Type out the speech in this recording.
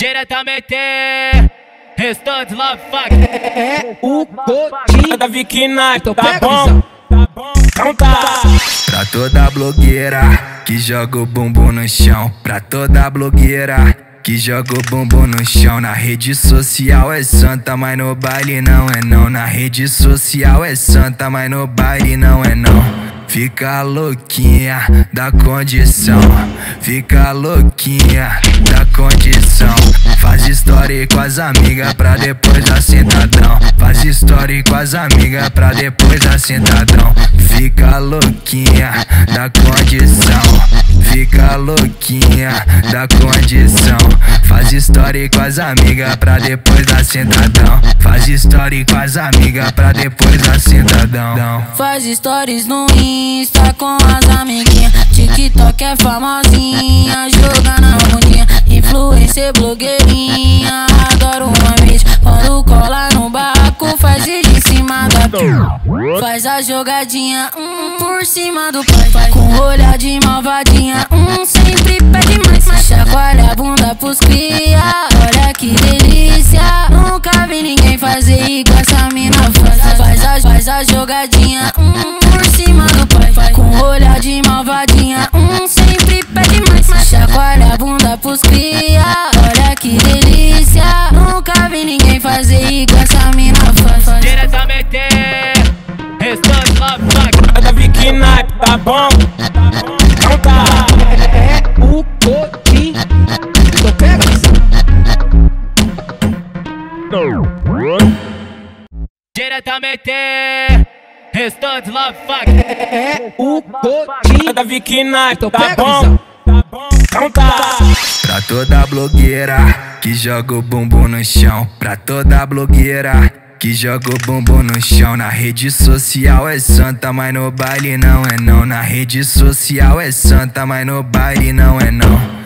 Diretamente, restante Love Funk. É o Kotim, Davi Kneip, tá bom? Tá bom, então tá. Pra toda blogueira que joga o bumbum no chão, pra toda blogueira que joga o bumbum no chão. Na rede social é santa, mas no baile não é não. Na rede social é santa, mas no baile não é não. Fica louquinha da condição, fica louquinha da condição. Faz story com as amigas pra depois dar sentadão, faz story com as amigas pra depois dar sentadão. Fica louquinha da condição, fica louquinha da condição. Faz story com as amigas pra depois dar sentadão, faz story com as amigas pra depois dar sentadão. Faz stories no Insta com as amiguinhas, TikTok é famosinha, joga na bundinha. Influencer, blogueirinha, adoro uma vez. Quando cola no barco, faz ele em cima da pia. Faz a jogadinha, por cima do pai. Com olhar de malvadinha, sempre pede mais. Chacoalha a bunda pros cria, olha que delícia. Nunca vi ninguém fazer igual essa mina faz. Faz a jogadinha, por cima do pai. Com olhar de malvadinha, sempre pede mais. Chacoalha a bunda pros cria, olha que delícia. Nunca vi ninguém fazer igual essa mina faz. Diretamente, restante Love Funk, Davi Kneip, tá bom? Então tá. É o Kotim, tô pegando. Diretamente, restante Love Funk, é o Kotim, Davi Kneip, tô pegando. Tá bom? Então tá. Pra toda blogueira que joga o bumbum no chão, pra toda blogueira que joga o bumbum no chão. Na rede social é santa, mas no baile não é não. Na rede social é santa, mas no baile não é não.